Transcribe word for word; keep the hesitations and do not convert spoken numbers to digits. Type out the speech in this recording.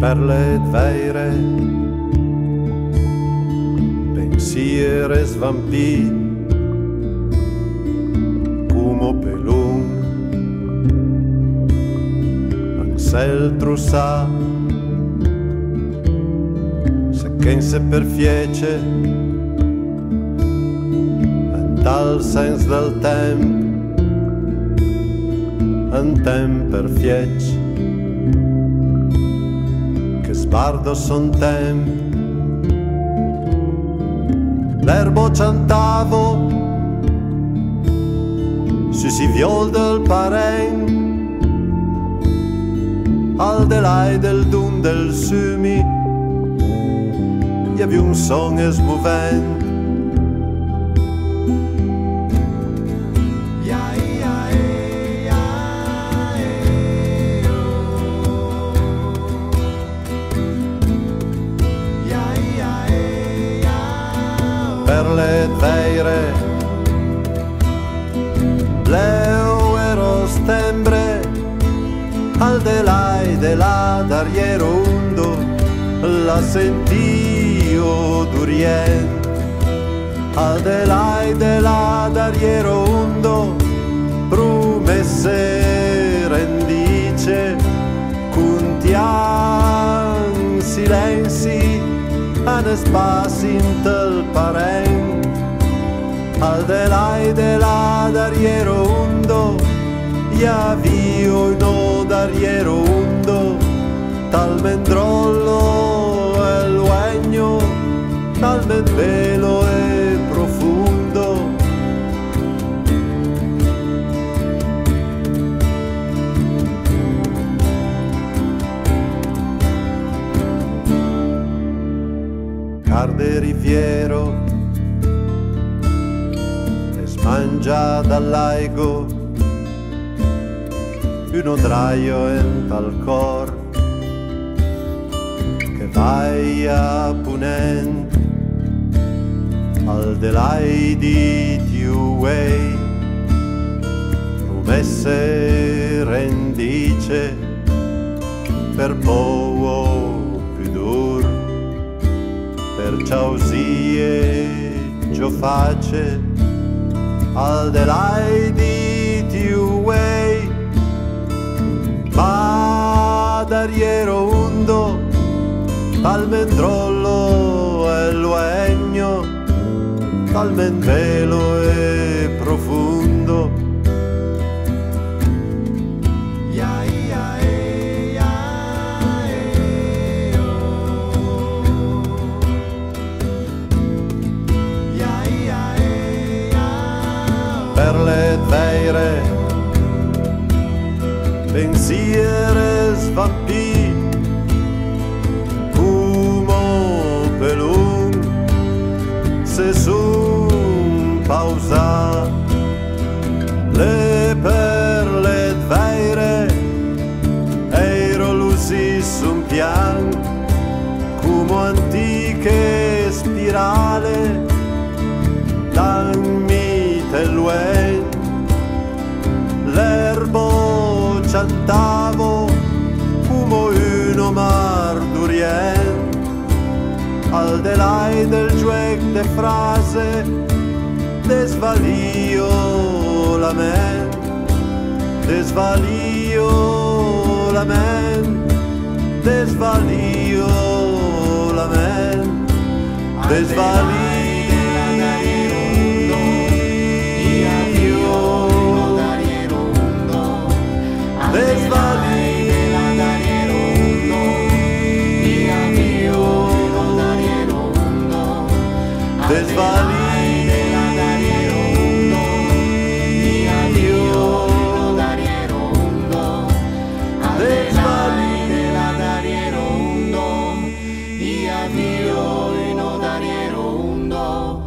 Perle de Veire, pensieri svampi, come pelum, ansel trussà, se che se perfiece, en tal sens del temp, en temp perfieig, bardos son temp. L'erbo cantavo su si viol del parent, al de l'ai del dun del sumi hi havia un son esmovent. Perle de Veire, leo ero stembre, al de là e de là darriero undo, la sentio durien. Al de là e de là darriero undo, promesse rendice, cuntian silenzi, en espacint el parent, al de là e de là darriero undo, hi havia un no darriero undo, tal mendrollo el uegno, tal velo e profundo. Carde riviero es mangia dal laigo, un odraio en tal cor che vai a punent, al de lai di tiuei promesse rendice, per poco più dur, perciò sì ciò face, al de là di tiuei, ma darriero undo, tal mendrollo e luegno, tal mendelo e profundo. Perle de Veire, pensieri svampi, come pelum, se sun pausa, le perle de Veire, eiro lusi sun pian, come antiche spirale, dammi l'uel. L'erbo cantavo come un mar d'Orient, al de là del gioc de frase desvalio la men, desvalio la men, desvalio la men, desvalio. Desvalio, desvalio, no darriero undo.